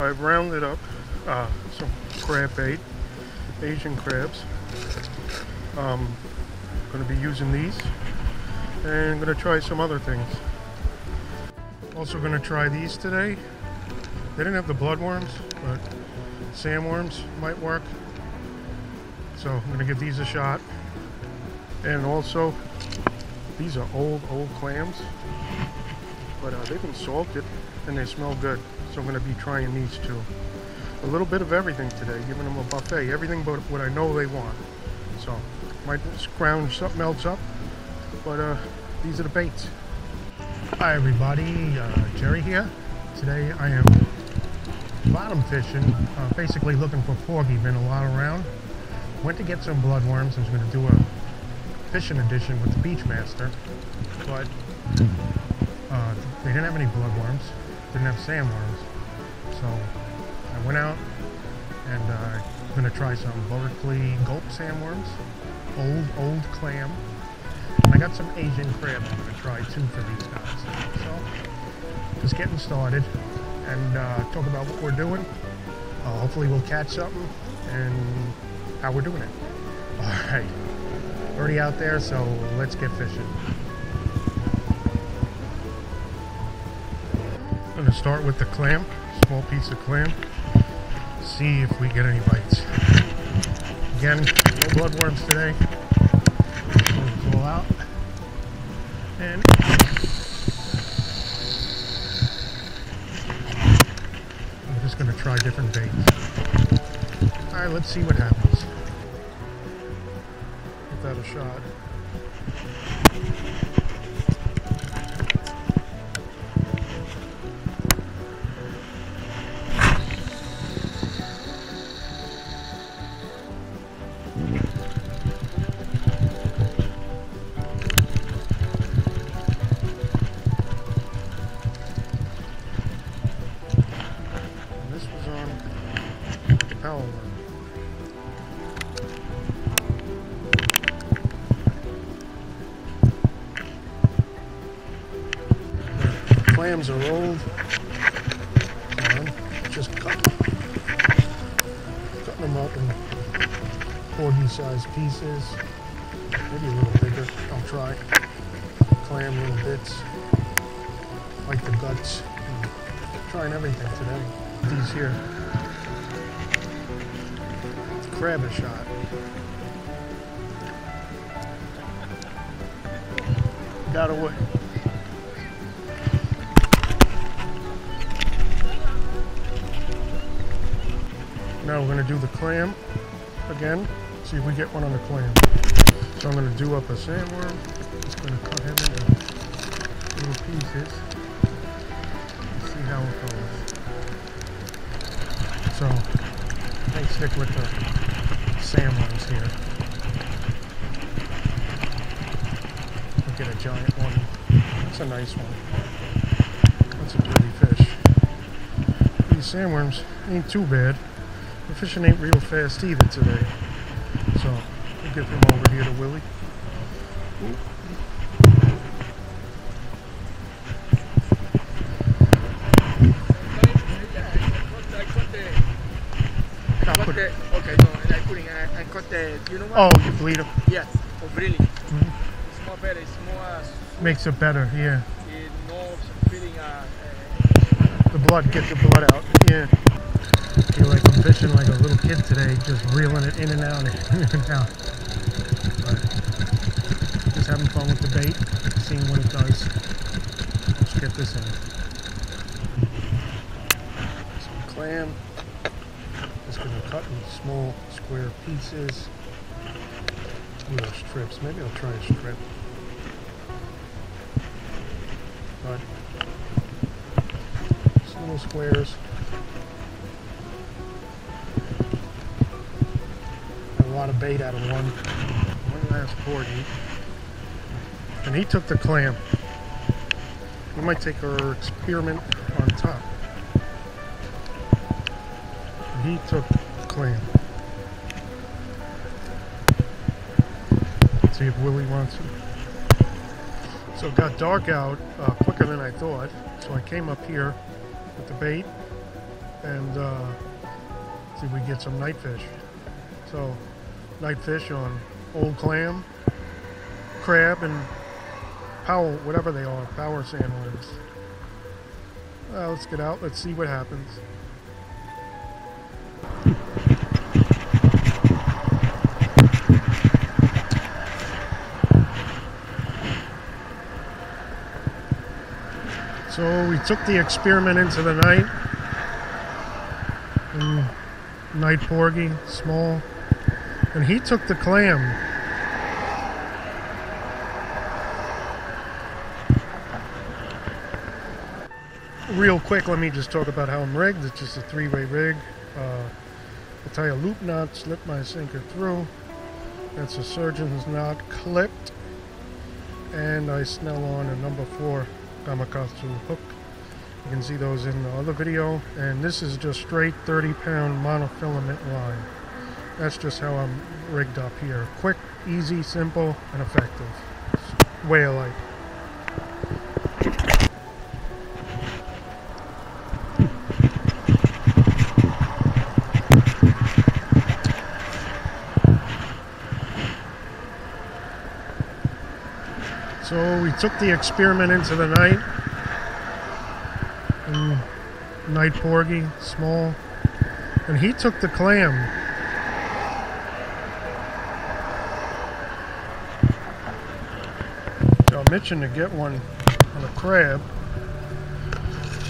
I've rounded up some crab bait, Asian crabs. I'm going to be using these, and I'm going to try some other things. Also going to try these today. They didn't have the bloodworms, but sandworms might work. So I'm going to give these a shot. And also, these are old clams, but they've been salted and they smell good. So I'm going to be trying these two. A little bit of everything today, giving them a buffet. Everything but what I know they want. So might scrounge something else up, but these are the baits. Hi everybody, Jerry here. Today I am bottom fishing, basically looking for porgy. Been a lot around. Went to get some bloodworms. I was going to do a fishing edition with the Beachmaster, but they didn't have any bloodworms. Didn't have sandworms, so I went out and I'm going to try some Berkeley gulp sandworms, old clam, and I got some Asian crab I'm going to try too for these guys. So just getting started and talk about what we're doing. Hopefully we'll catch something and how we're doing it. Alright, already out there, so let's get fishing. I'm going to start with the clam, small piece of clam, see if we get any bites. Again, no bloodworms today, it's all out, and I'm just going to try different baits. Alright, let's see what happens. Give that a shot. Clams are old. Just cutting them up in porgy-sized pieces, maybe a little bigger. I'll try clam little bits, like the guts. I'm trying everything today. These here, crab a shot. Got away. Now we're going to do the clam again, see if we get one on the clam. So I'm going to do up a sandworm, just going to cut him into little pieces, and see how it goes. So I stick with the sandworms here. We'll get a giant one, that's a nice one, that's a pretty fish. These sandworms ain't too bad. The fishing ain't real fast either today, so we'll get them over here to Willie. Okay, no, I couldn't. I caught the. You know what? Oh, you bleed them. Yes, oh, really? Mm-hmm. It's more better. It's more. Makes it better, yeah. No feeling. The blood, get the blood out, yeah. I feel like I'm fishing like a little kid today, just reeling it in and out and in and out. But just having fun with the bait, seeing what it does. Let's get this in. Some clam. Just going to cut in small square pieces. Little strips. Maybe I'll try a strip. But just little squares. A lot of bait out of one last porgy, and he took the clam. We might take our experiment on top. And he took the clam. Let's see if Willie wants it. So it got dark out quicker than I thought, so I came up here with the bait, and see if we get some night fish. So night fish on old clam, crab, and powell, whatever they are, power sandworms. Well, let's get out, let's see what happens. So we took the experiment into the night. And night porgy, small. And he took the clam. Real quick, let me just talk about how I'm rigged. It's just a three-way rig. I tie a loop knot, slip my sinker through. That's a surgeon's knot clipped. And I snell on a number 4. Amakatsu hook. You can see those in the other video, and this is just straight 30-pound monofilament line. That's just how I'm rigged up here. Quick, easy, simple, and effective. Way of life. So we took the experiment into the night. And night porgy, small. And he took the clam. So I'm itching to get one on a crab.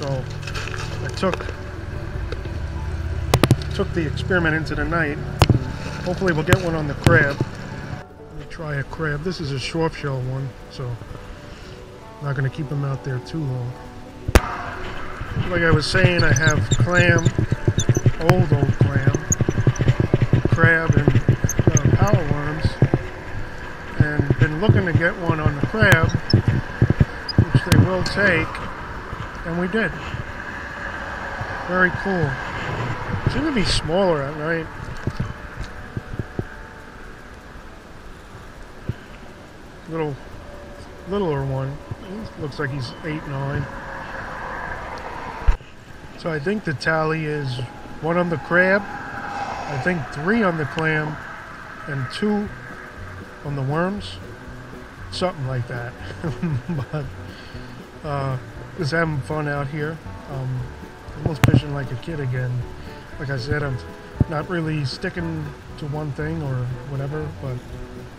So I took the experiment into the night. And hopefully we'll get one on the crab. Try a crab. This is a short shell one, so I'm not going to keep them out there too long. Like I was saying, I have clam, old clam, crab, and power worms, and been looking to get one on the crab, which they will take, and we did. Very cool. Seem to be smaller at night. Littler one. He looks like he's 8-9. So I think the tally is 1 on the crab, I think 3 on the clam, and 2 on the worms, something like that. But just having fun out here. Almost fishing like a kid again. Like I said, I'm not really sticking to one thing or whatever, but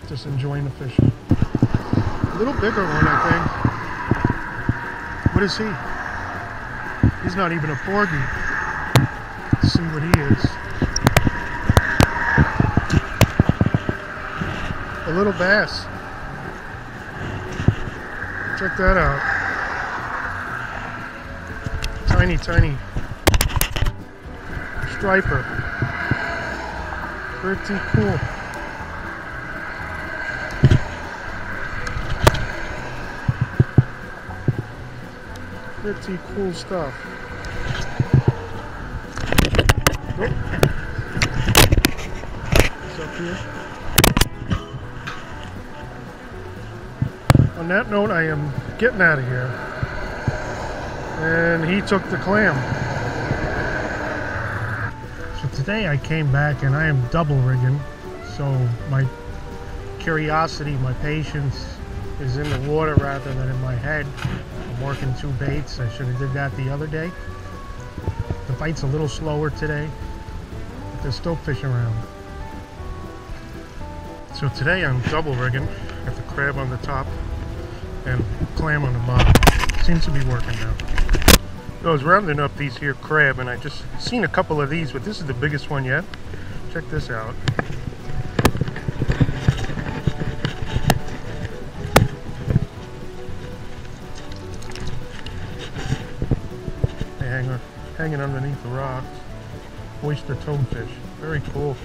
just enjoying the fishing. A little bigger one, I think. What is he? He's not even a porgy. Let's see what he is. A little bass. Check that out. Tiny, tiny striper. Pretty cool. Pretty cool stuff. Oh. It's up here. On that note, I am getting out of here. And he took the clam. So today I came back and I am double rigging. So my curiosity, my patience is in the water rather than in my head. Working 2 baits. I should have did that the other day. The bite's a little slower today, but there's still fish around. So today I'm double rigging. Got the crab on the top and clam on the bottom. Seems to be working now. So I was rounding up these here crab, and I just seen a couple of these, but this is the biggest one yet. Check this out. Hanging underneath the rocks. Oyster toadfish. Very cool.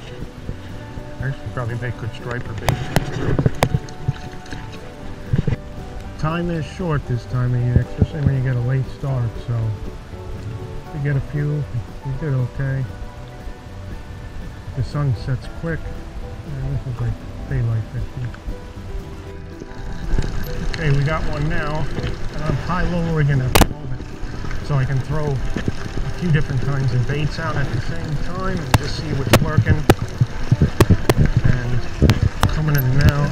Actually probably make good striper bait. Time is short this time of year, especially when you get a late start, so you get a few, you did okay. The sun sets quick. And this is like daylight fishing. Okay, we got one now, and I'm high-low rigging at the moment, so I can throw a few different kinds of baits out at the same time and just see what's working. And coming in now,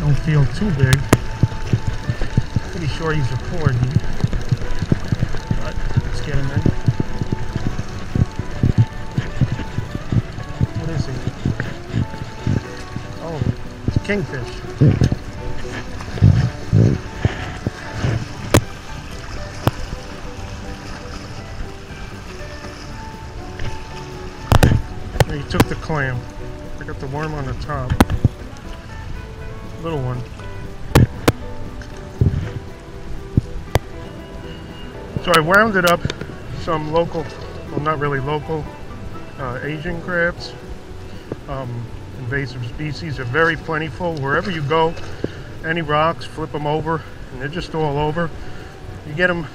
don't feel too big. Pretty sure he's a cordie, but let's get him in. What is he? Oh, it's a kingfish. Took the clam. I got the worm on the top. Little one. So I wounded up some local, well not really local, Asian crabs. Invasive species are very plentiful. Wherever you go, any rocks, flip them over, and they're just all over. You get them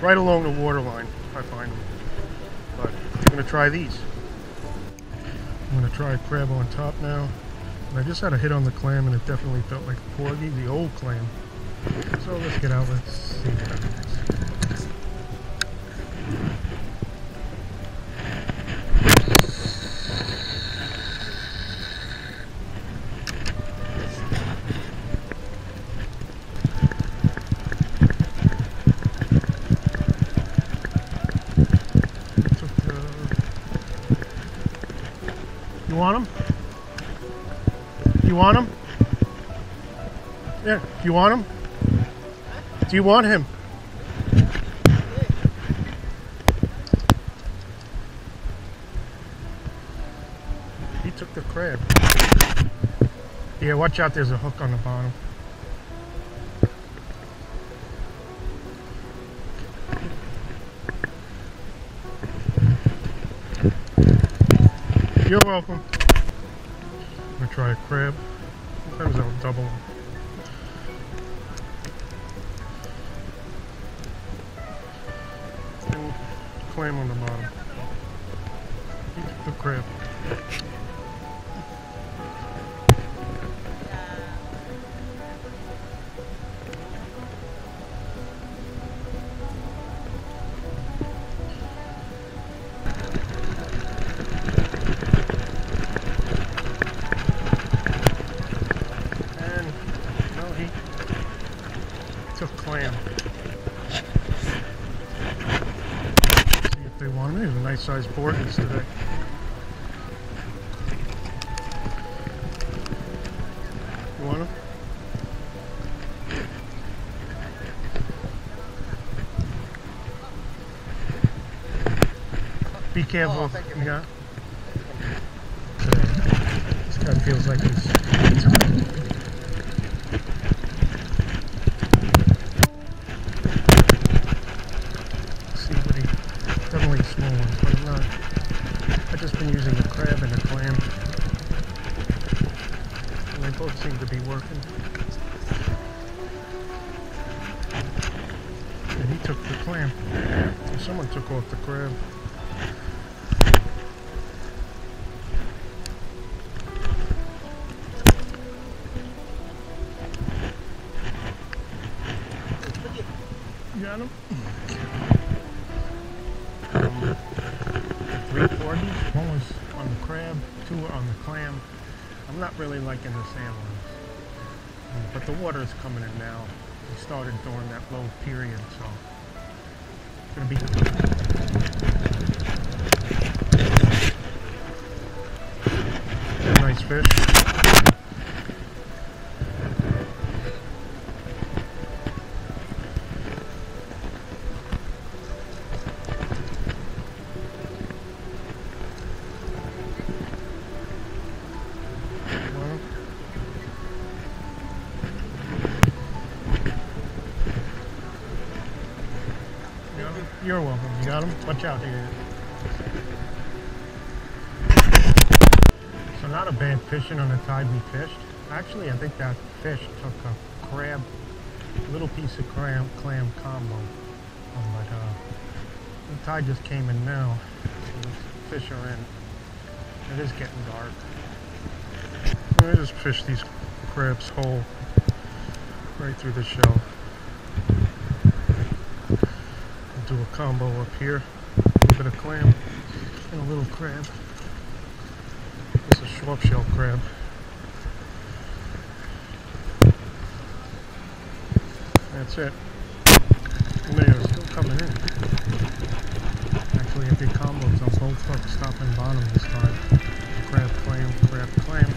right along the waterline, I find them. But I'm going to try these. I'm going to try a crab on top now. And I just had a hit on the clam and it definitely felt like a porgy, the old clam. So let's get out, let's see what happens. You want them? You want him? Yeah, you want him? Do you want him? He took the crab. Yeah, watch out, there's a hook on the bottom. You're welcome. I'm going to try a crab. Sometimes I'll double them. And clam on the bottom. The crab. Size boardies today. You want them? Be careful. Oh, yeah. This guy feels like he's using the crab and the clam, and they both seem to be working. And he took the clam, and someone took off the crab. You got him? One was on the crab, two were on the clam. I'm not really liking the sand ones, but the water is coming in now. We started during that low period, so it's gonna be a nice fish. You're welcome. You got him? Watch out here. So not a bad fishing on the tide we fished. Actually, I think that fish took a crab, little piece of clam combo. But the tide just came in now. So the fish are in. It is getting dark. I'm going to just fish these crabs whole right through the shell. do a combo up here. A little bit of clam and a little crab. It's a short shell crab. That's it. And they are still coming in. Actually, if you combo them, both hooks stop and bottom this time. Crab, clam, crab, clam.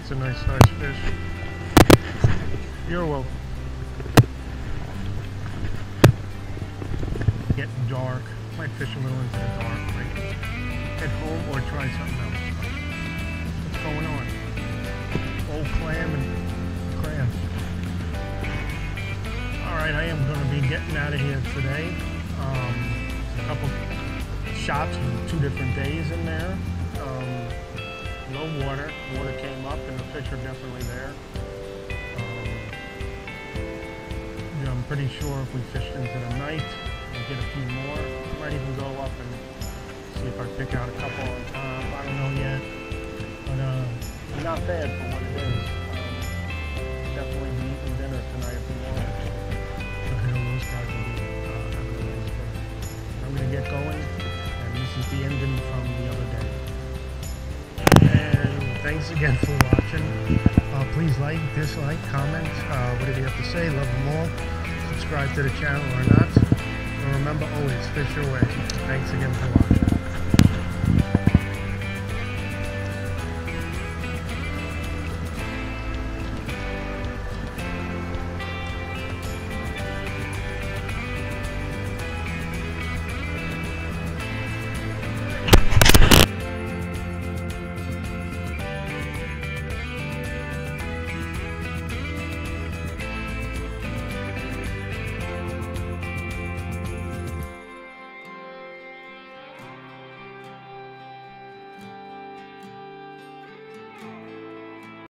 It's a nice sized fish. You're welcome. Getting dark. Might fish a little into the dark. Right? Head home or try something else. What's going on? Old clam and crab. Alright, I am going to be getting out of here today. A couple shots from 2 different days in there. Low water. Water came up and the fish are definitely there. You know, I'm pretty sure if we fished into the night, we'll get a few more. I might even go up and see if I pick out a couple on top. I don't know yet. But not bad for what it is. Definitely be eating dinner tonight if we want it. But I know those guys will be having a nice day. I'm going to get going. And this is the ending from the other day. Thanks again for watching. Please like, dislike, comment, whatever you have to say. Love them all. Subscribe to the channel or not. And remember, always fish your way. Thanks again for watching.